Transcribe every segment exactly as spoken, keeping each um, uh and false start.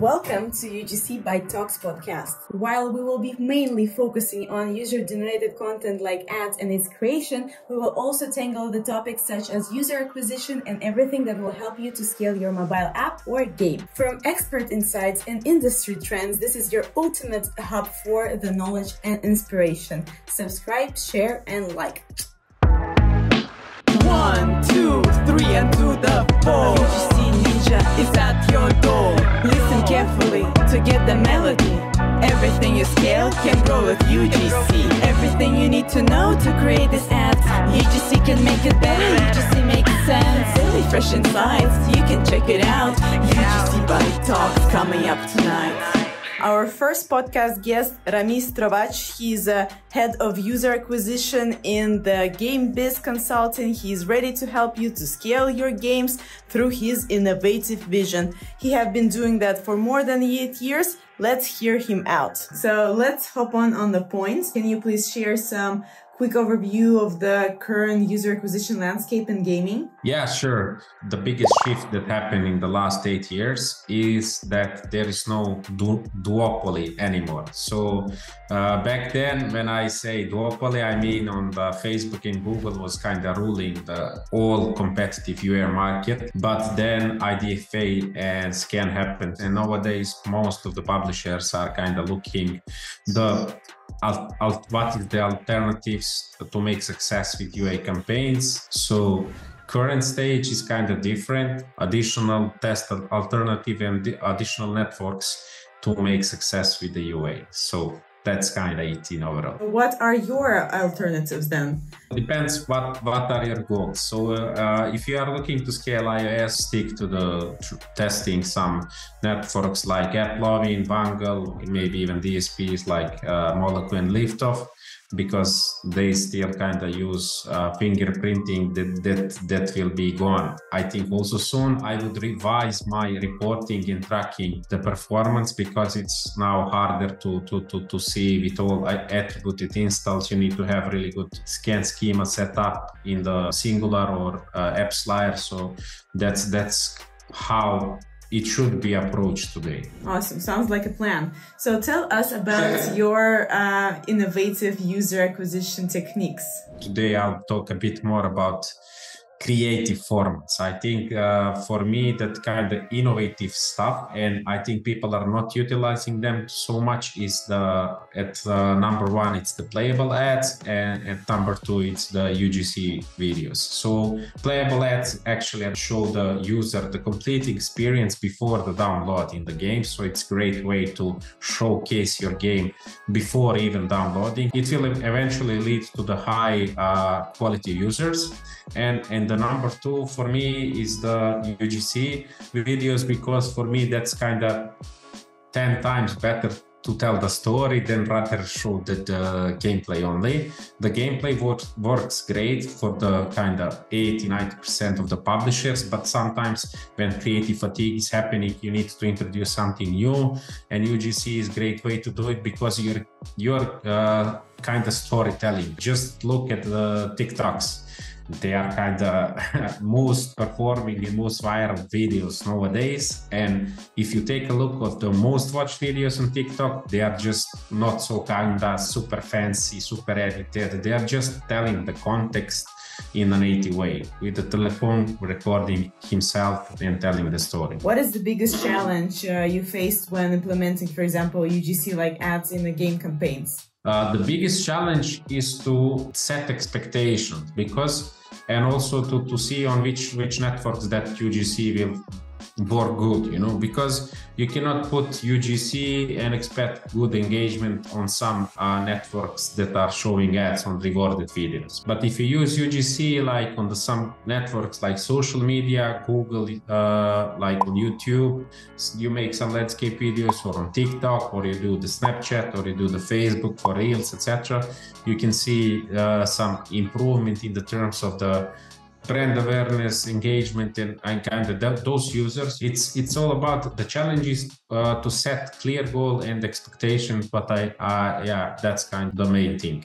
Welcome to U G C Byte Talks podcast. While we will be mainly focusing on user-generated content like ads and its creation, we will also tangle the topics such as user acquisition and everything that will help you to scale your mobile app or game. From expert insights and industry trends, this is your ultimate hub for the knowledge and inspiration. Subscribe, share, and like. One, two, three, and to the four. U G C Ninja is at your door. Listen carefully to get the melody. Everything you scale can grow with U G C. Everything you need to know to create this ad. U G C can make it better. U G C makes sense. Really fresh insights. You can check it out. U G C Byte Talks coming up tonight. Our first podcast guest, Ramiz Trtovac. He's a head of user acquisition in the Game Biz Consulting. He's ready to help you to scale your games through his innovative vision. He has been doing that for more than eight years. Let's hear him out. So let's hop on on the points. Can you please share some quick overview of the current user acquisition landscape in gaming? Yeah, sure. The biggest shift that happened in the last eight years is that there is no du duopoly anymore. So uh, back then, when I say duopoly, I mean on the Facebook and Google was kind of ruling the all competitive U A market. But then I D F A and SKAN happened. And nowadays, most of the publishers are kind of looking the Al al what is the alternatives to make success with U A campaigns. So current stage is kind of different, additional test alternative and additional networks to make success with the U A. So that's kind of it in overall. What are your alternatives then? Depends what, what are your goals. So uh, if you are looking to scale iOS, stick to the to testing some networks like AppLovin, Vungle, maybe even D S Ps like uh, Moloco and Liftoff, because they still kind of use uh, fingerprinting that, that, that will be gone. I think also soon I would revise my reporting and tracking the performance, because it's now harder to, to, to, to see with all attributed installs. You need to have really good scan schema set up in the Singular or uh, app Slayer. So that's, that's how it should be approached today. Awesome, sounds like a plan. So tell us about your uh, innovative user acquisition techniques. Today I'll talk a bit more about creative formats. I think uh, for me that kind of innovative stuff, and I think people are not utilizing them so much, is the at uh, number one it's the playable ads, and at number two it's the U G C videos. So playable ads actually show the user the complete experience before the download in the game, so it's a great way to showcase your game before even downloading. It will eventually lead to the high uh, quality users. And and the The number two for me is the U G C videos, because for me that's kind of ten times better to tell the story than rather show the, the gameplay only. The gameplay works, works great for the kind of eighty to ninety percent of the publishers, but sometimes when creative fatigue is happening, you need to introduce something new, and U G C is a great way to do it, because you're, you're uh, kind of storytelling. Just look at the TikToks. They are kind of most performing and most viral videos nowadays. And if you take a look at the most watched videos on TikTok, they are just not so kind of super fancy, super edited. They are just telling the context in an native way, with the telephone recording himself and telling the story. What is the biggest challenge uh, you faced when implementing, for example, U G C-like ads in the game campaigns? Uh, the biggest challenge is to set expectations, because and also to, to see on which which networks that U G C will work good, you know, because you cannot put U G C and expect good engagement on some uh, networks that are showing ads on rewarded videos. But if you use U G C like on the, some networks like social media, Google, uh, like on YouTube, you make some landscape videos, or on TikTok, or you do the Snapchat, or you do the Facebook for Reels, et cetera. You can see uh, some improvement in the terms of the brand awareness, engagement, and, and kind of that, those users. It's it's all about the challenges uh, to set clear goal and expectations. But I, uh, yeah, that's kind of the main thing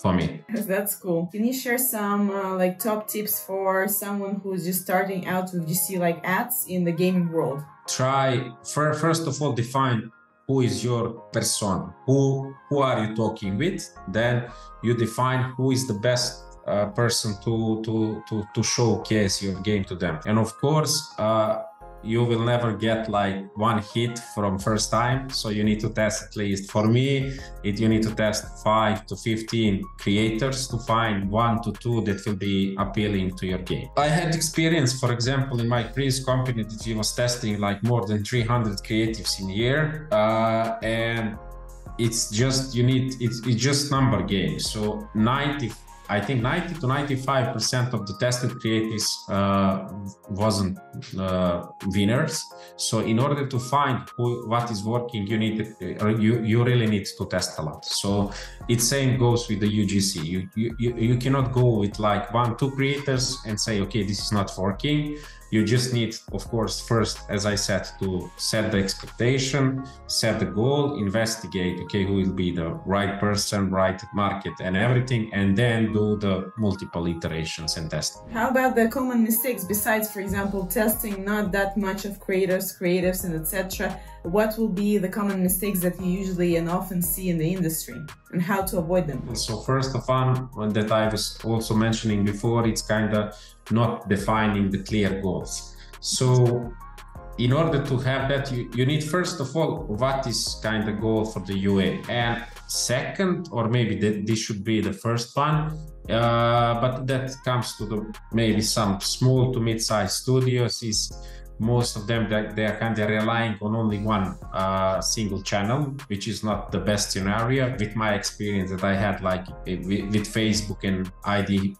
for me. That's cool. Can you share some uh, like top tips for someone who's just starting out with U G C like ads in the gaming world? try, first of all, define who is your persona, who, who are you talking with? Then you define who is the best uh, person to, to, to, to showcase your game to them. And of course, uh, you will never get like one hit from first time. So you need to test at least, for me, it, you need to test five to fifteen creators to find one to two that will be appealing to your game. I had experience, for example, in my previous company that we was testing like more than three hundred creatives in a year. Uh, and it's just, you need, it's, it's just number game. So ninety, I think ninety to ninety-five percent of the tested creatives uh, wasn't uh, winners. So in order to find who, what is working, you need you, you really need to test a lot. So it same goes with the U G C. You, you, you cannot go with like one, two creators and say, okay, this is not working. You just need, of course, first, as I said, to set the expectation, set the goal, investigate, okay, who will be the right person, right market and everything, and then do the multiple iterations and testing. How about the common mistakes besides, for example, testing not that much of creators, creatives, and et cetera? What will be the common mistakes that you usually and often see in the industry and how to avoid them? So first of all, that I was also mentioning before, it's kind of not defining the clear goals. So in order to have that, you, you need, first of all, what is kind of goal for the U A? And second, or maybe that this should be the first one, uh, but that comes to the maybe some small to mid-sized studios is most of them that they are kind of relying on only one uh, single channel, which is not the best scenario. With my experience that I had, like with Facebook and I D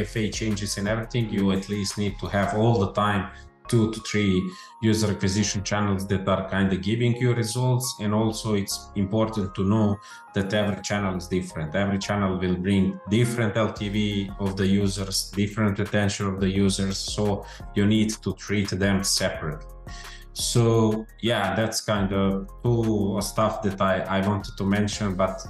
F A changes and everything, you at least need to have all the time two to three user acquisition channels that are kind of giving you results. And also it's important to know that every channel is different. Every channel will bring different L T V of the users, different retention of the users. So you need to treat them separately. So yeah, that's kind of two stuff that I, I wanted to mention, but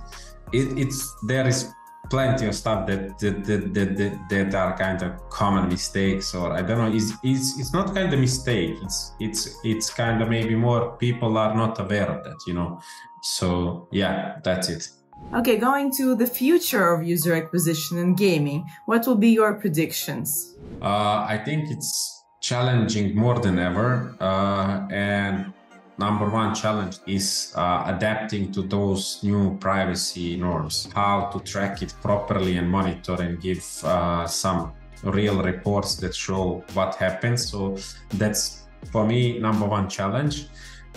it, it's, there is plenty of stuff that that, that that that are kind of common mistakes, or I don't know. It's it's it's not kind of mistake. It's it's it's kind of maybe more people are not aware of that, you know. So yeah, that's it. Okay, going to the future of user acquisition and gaming. What will be your predictions? Uh, I think it's challenging more than ever, uh, and number one challenge is uh, adapting to those new privacy norms, how to track it properly and monitor and give uh, some real reports that show what happens. So that's, for me, number one challenge.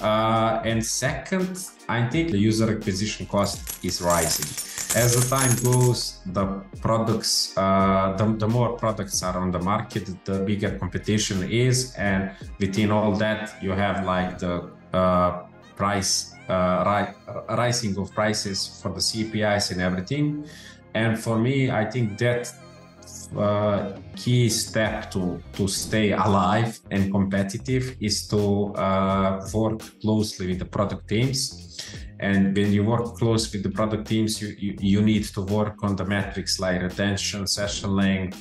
Uh, and second, I think the user acquisition cost is rising. As the time goes, the products, uh, the, the more products are on the market, the bigger competition is. And within all that, you have like the Uh, price uh, ri rising of prices for the C P Is and everything. And for me, I think that uh, key step to to stay alive and competitive is to uh, work closely with the product teams. And when you work close with the product teams, you, you, you need to work on the metrics like retention, session length,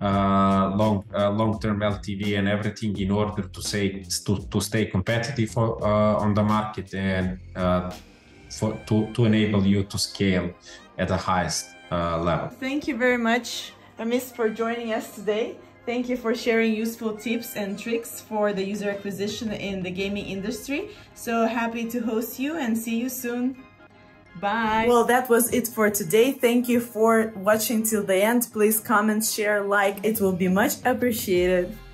uh, long, uh, long-term L T V and everything in order to, say, to, to stay competitive uh, on the market and uh, for, to, to enable you to scale at the highest uh, level. Thank you very much, Ramiz, for joining us today. Thank you for sharing useful tips and tricks for the user acquisition in the gaming industry. So happy to host you and see you soon. Bye. Well, that was it for today. Thank you for watching till the end. Please comment, share, like. It will be much appreciated.